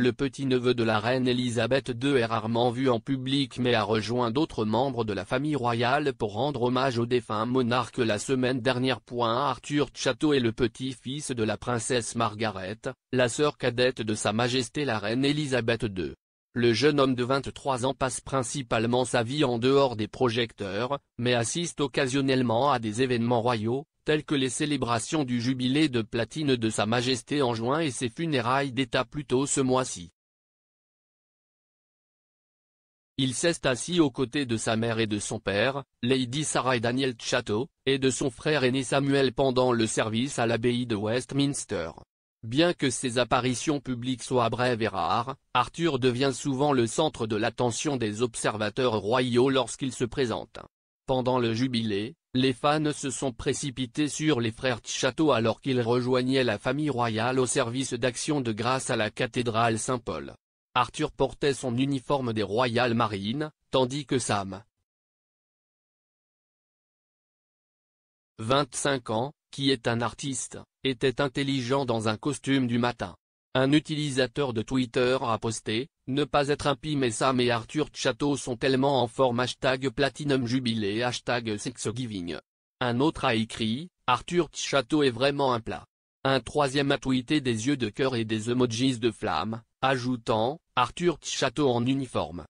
le petit-neveu de la reine Elisabeth II est rarement vu en public mais a rejoint d'autres membres de la famille royale pour rendre hommage au défunt monarque la semaine dernière. Arthur Chatto est le petit-fils de la princesse Margaret, la sœur cadette de Sa Majesté la reine Elisabeth II. Le jeune homme de 23 ans passe principalement sa vie en dehors des projecteurs, mais assiste occasionnellement à des événements royaux, tels que les célébrations du jubilé de platine de Sa Majesté en juin et ses funérailles d'État plus tôt ce mois-ci. Il s'est assis aux côtés de sa mère et de son père, Lady Sarah et Daniel Chatto, et de son frère aîné Samuel pendant le service à l'abbaye de Westminster. Bien que ses apparitions publiques soient brèves et rares, Arthur devient souvent le centre de l'attention des observateurs royaux lorsqu'il se présente. Pendant le jubilé, les fans se sont précipités sur les frères Chatto alors qu'ils rejoignaient la famille royale au service d'action de grâce à la cathédrale Saint-Paul. Arthur portait son uniforme des Royal Marines, tandis que Sam, 25 ans, qui est un artiste, était intelligent dans un costume du matin. Un utilisateur de Twitter a posté « Ne pas être impie mais Sam et Arthur Chatto sont tellement en forme #PlatinumJubilé #Thanksgiving ». Un autre a écrit « Arthur Chatto est vraiment un plat ». Un troisième a tweeté des yeux de cœur et des emojis de flammes, ajoutant « Arthur Chatto en uniforme ».